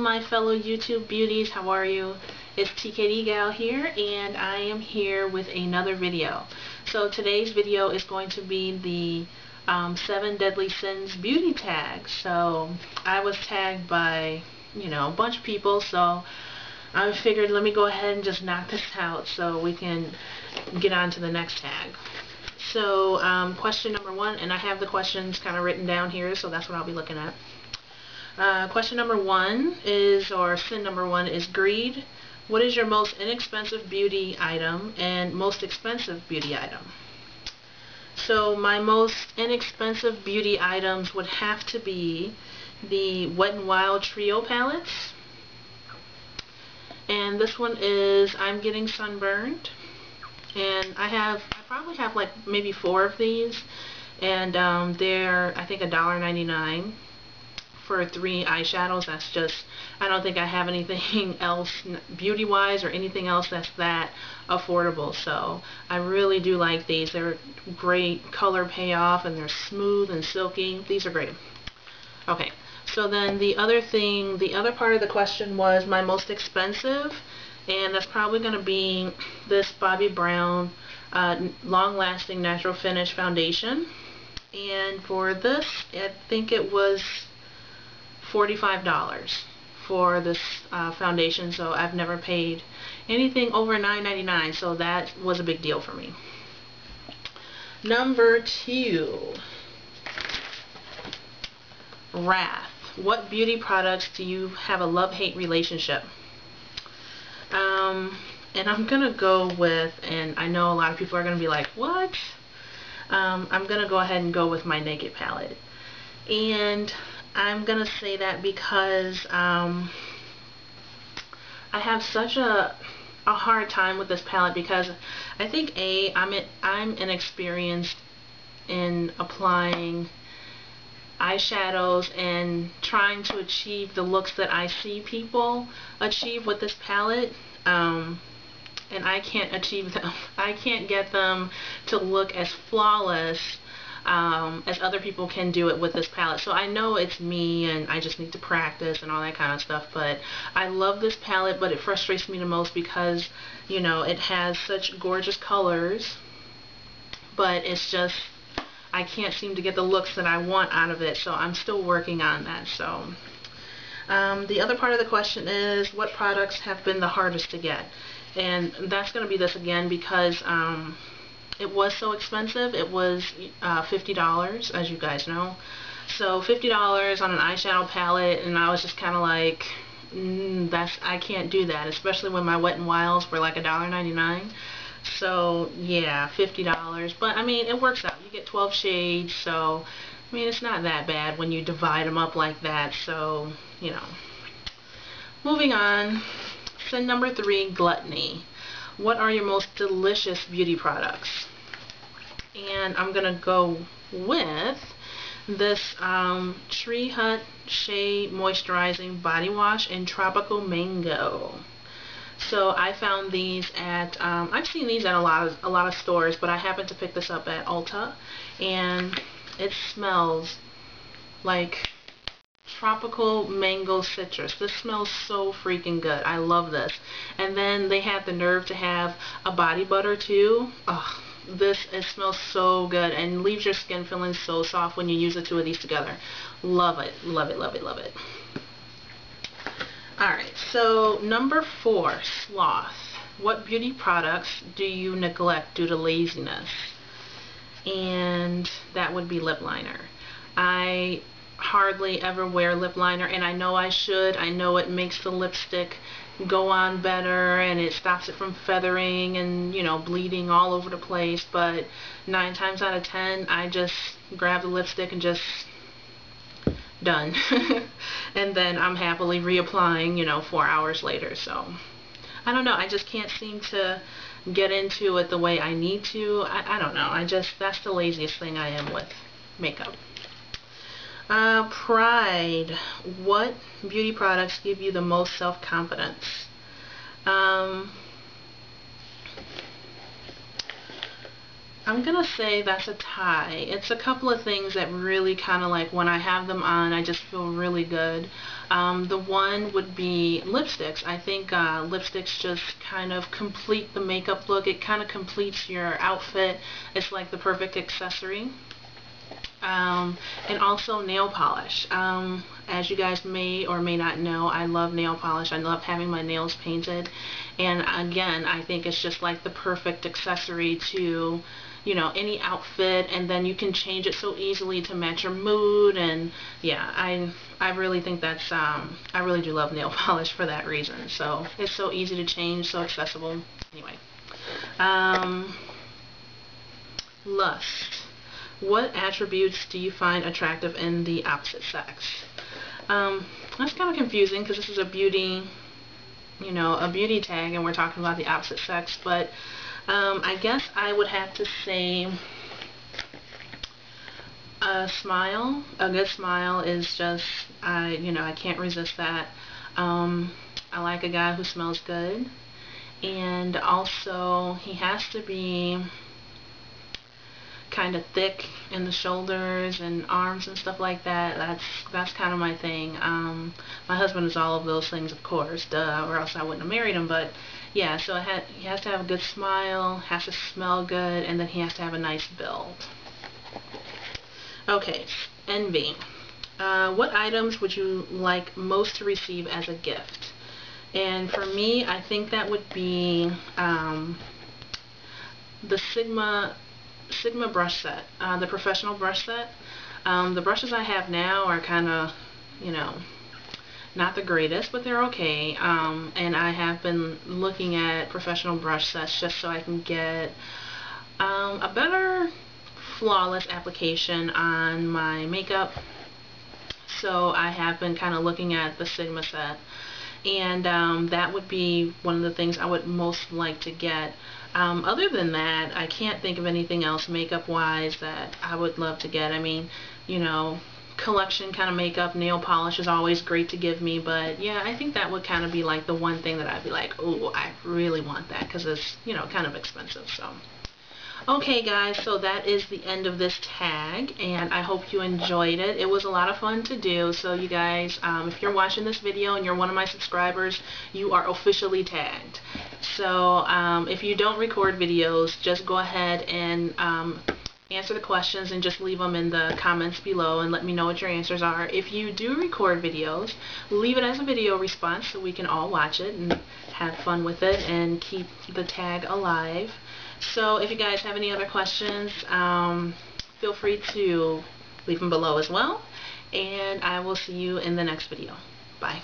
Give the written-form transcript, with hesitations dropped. my fellow YouTube beauties, how are you? It's TKD Gal here, and I am here with another video. So today's video is going to be the 7 Deadly Sins beauty tag. So I was tagged by, a bunch of people, so I figured let me go ahead and just knock this out so we can get on to the next tag. So question number one, and I have the questions kind of written down here, so that's what I'll be looking at. Question number one is, or sin number one is, greed. What is your most inexpensive beauty item and most expensive beauty item? So my most inexpensive beauty items would have to be the Wet n Wild Trio palettes. And this one is I'm Getting Sunburned. And I probably have like maybe 4 of these, and they're I think $1.99 for 3 eyeshadows. That's just, I don't think I have anything else beauty wise or anything else that's that affordable, so I really do like these. They're great color payoff and they're smooth and silky. These are great. Okay, so then the other part of the question was my most expensive, and that's probably going to be this Bobbi Brown long-lasting natural finish foundation. And for this, I think it was $45 for this foundation, so I've never paid anything over $9.99, so that was a big deal for me. Number 2, Wrath. What beauty products do you have a love-hate relationship? And I'm gonna go with, and I know a lot of people are gonna be like, what? I'm gonna go ahead and go with my Naked palette, and I'm gonna say that because I have such a hard time with this palette, because I think I'm inexperienced in applying eyeshadows and trying to achieve the looks that I see people achieve with this palette, and I can't achieve them. I can't get them to look as flawless as other people can do it with this palette. So I know it's me and I just need to practice and all that kind of stuff, but I love this palette, but it frustrates me the most because, it has such gorgeous colors, but it's just, I can't seem to get the looks that I want out of it, so I'm still working on that. So the other part of the question is, what products have been the hardest to get? And that's going to be this again, because it was so expensive. It was $50, as you guys know. So $50 on an eyeshadow palette, and I was just kind of like, I can't do that, especially when my Wet n Wilds were like $1.99. So yeah, $50, but I mean, it works out. You get 12 shades, so I mean, it's not that bad when you divide them up like that. So moving on. Sin number 3, gluttony. What are your most delicious beauty products? And I'm gonna go with this Tree Hut Shea Moisturizing Body Wash in Tropical Mango. So I found these at, I've seen these at a lot of stores, but I happened to pick this up at Ulta, and it smells like tropical mango citrus. This smells so freaking good. I love this. And then they had the nerve to have a body butter too. Ugh, it smells so good and leaves your skin feeling so soft when you use the 2 of these together. Love it, love it, love it, love it. Alright, so number 4, sloth. What beauty products do you neglect due to laziness? And that would be lip liner. I hardly ever wear lip liner, and I know I should. I know it makes the lipstick go on better, and it stops it from feathering and, bleeding all over the place, but 9 times out of 10, I just grab the lipstick and just done. And then I'm happily reapplying, 4 hours later. So I don't know, I just can't seem to get into it the way I need to. I don't know, that's the laziest thing I am with makeup. Pride. What beauty products give you the most self-confidence? I'm gonna say that's a tie. It's a couple of things that really kind of like when I have them on I just feel really good. The one would be lipsticks. I think lipsticks just kind of complete the makeup look. It kind of completes your outfit. It's like the perfect accessory. And also nail polish. As you guys may or may not know, I love nail polish. I love having my nails painted, and again I think it's just like the perfect accessory to, you know, any outfit, and then you can change it so easily to match your mood. And yeah, I really think that's I really do love nail polish for that reason. So it's so easy to change, so accessible. Anyway, lust. What attributes do you find attractive in the opposite sex? That's kind of confusing because this is a beauty, you know, a beauty tag, and we're talking about the opposite sex. But I guess I would have to say a smile. A good smile is just, you know, I can't resist that. I like a guy who smells good, and also he has to be kind of thick in the shoulders and arms and stuff like that. That's kind of my thing. My husband is all of those things, of course, duh, or else I wouldn't have married him. But yeah, so he has to have a good smile, has to smell good, and then he has to have a nice build. Okay, envy. What items would you like most to receive as a gift? And for me, I think that would be the Sigma brush set, the professional brush set. The brushes I have now are kind of, you know, not the greatest, but they're okay. And I have been looking at professional brush sets just so I can get a better flawless application on my makeup. So I have been kind of looking at the Sigma set, and that would be one of the things I would most like to get. Other than that, I can't think of anything else makeup wise that I would love to get. I mean, you know, collection kind of makeup, nail polish is always great to give me, but yeah, I think that would kind of be like the one thing that I'd be like, oh, I really want that, because it's, you know, kind of expensive. So okay guys, so that is the end of this tag, and I hope you enjoyed it. It was a lot of fun to do. So you guys, if you're watching this video and you're one of my subscribers, you are officially tagged. So if you don't record videos, just go ahead and answer the questions and just leave them in the comments below and let me know what your answers are. If you do record videos, leave it as a video response so we can all watch it and have fun with it and keep the tag alive. So if you guys have any other questions, feel free to leave them below as well. And I will see you in the next video. Bye.